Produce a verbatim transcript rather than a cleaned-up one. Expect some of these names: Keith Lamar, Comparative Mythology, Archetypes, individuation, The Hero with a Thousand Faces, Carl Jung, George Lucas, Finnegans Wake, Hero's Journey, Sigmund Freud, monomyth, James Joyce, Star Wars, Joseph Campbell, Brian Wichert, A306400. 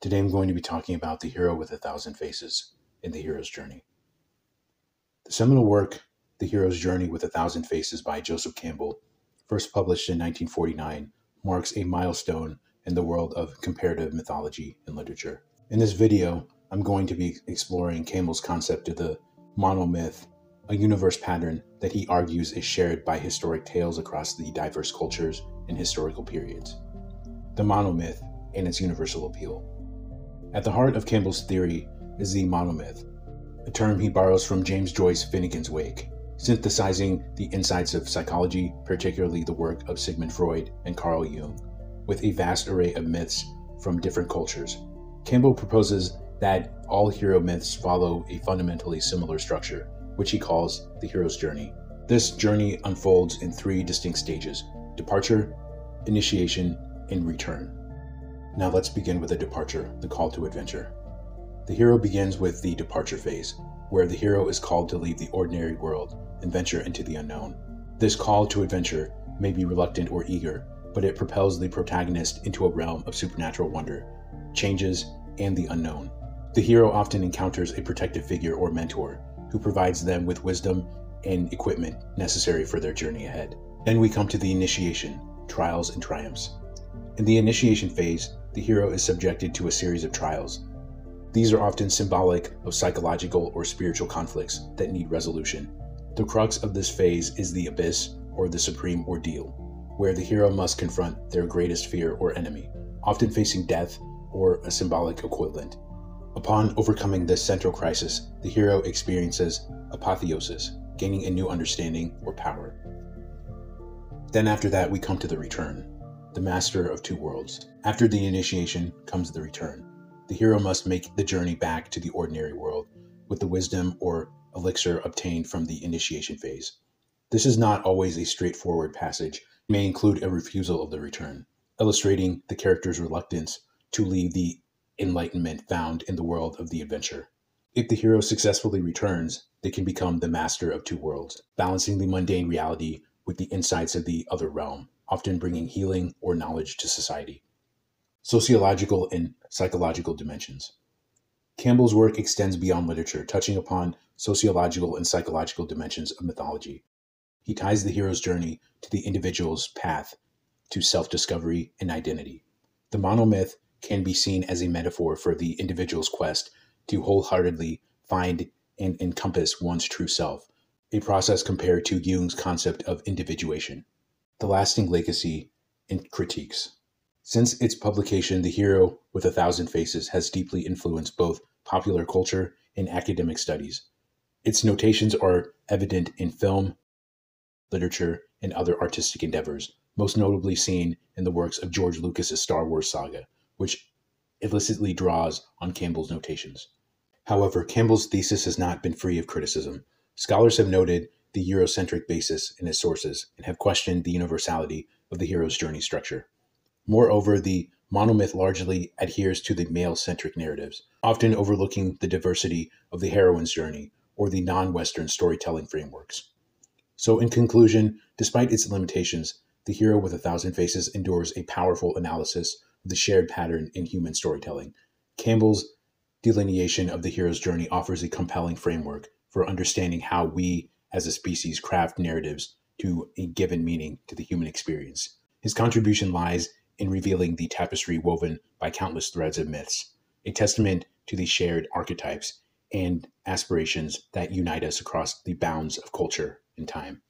Today I'm going to be talking about The Hero with a Thousand Faces in The Hero's Journey. The seminal work, The Hero's Journey with a Thousand Faces by Joseph Campbell, first published in nineteen forty-nine, marks a milestone in the world of comparative mythology and literature. In this video, I'm going to be exploring Campbell's concept of the monomyth, a universe pattern that he argues is shared by historic tales across the diverse cultures and historical periods. The monomyth and its universal appeal. At the heart of Campbell's theory is the monomyth, a term he borrows from James Joyce Finnegans Wake, synthesizing the insights of psychology, particularly the work of Sigmund Freud and Carl Jung, with a vast array of myths from different cultures. Campbell proposes that all hero myths follow a fundamentally similar structure, which he calls the hero's journey. This journey unfolds in three distinct stages: departure, initiation, and return. Now let's begin with the departure, the call to adventure. The hero begins with the departure phase, where the hero is called to leave the ordinary world and venture into the unknown. This call to adventure may be reluctant or eager, but it propels the protagonist into a realm of supernatural wonder, changes, and the unknown. The hero often encounters a protective figure or mentor, who provides them with wisdom and equipment necessary for their journey ahead. Then we come to the initiation, trials and triumphs. In the initiation phase, the hero is subjected to a series of trials. These are often symbolic of psychological or spiritual conflicts that need resolution. The crux of this phase is the abyss, or the supreme ordeal, where the hero must confront their greatest fear or enemy, often facing death or a symbolic equivalent. Upon overcoming this central crisis, the hero experiences apotheosis, gaining a new understanding or power. Then after that, we come to the return, the master of two worlds. After the initiation comes the return. The hero must make the journey back to the ordinary world with the wisdom or elixir obtained from the initiation phase. This is not always a straightforward passage. It may include a refusal of the return, illustrating the character's reluctance to leave the enlightenment found in the world of the adventure. If the hero successfully returns, they can become the master of two worlds, balancing the mundane reality with the insights of the other realm, often bringing healing or knowledge to society. Sociological and psychological dimensions. Campbell's work extends beyond literature, touching upon sociological and psychological dimensions of mythology. He ties the hero's journey to the individual's path to self-discovery and identity. The monomyth can be seen as a metaphor for the individual's quest to wholeheartedly find and encompass one's true self, a process compared to Jung's concept of individuation. The lasting legacy and critiques. Since its publication, The Hero with a Thousand Faces has deeply influenced both popular culture and academic studies. Its notations are evident in film, literature, and other artistic endeavors, most notably seen in the works of George Lucas's Star Wars saga, which illicitly draws on Campbell's notations. However, Campbell's thesis has not been free of criticism. Scholars have noted the Eurocentric basis in its sources and have questioned the universality of the hero's journey structure. Moreover, the monomyth largely adheres to the male-centric narratives, often overlooking the diversity of the heroine's journey or the non-Western storytelling frameworks. So in conclusion, despite its limitations, The Hero with a Thousand Faces endures a powerful analysis the shared pattern in human storytelling. Campbell's delineation of the hero's journey offers a compelling framework for understanding how we as a species craft narratives to a given meaning to the human experience. His contribution lies in revealing the tapestry woven by countless threads of myths, a testament to the shared archetypes and aspirations that unite us across the bounds of culture and time.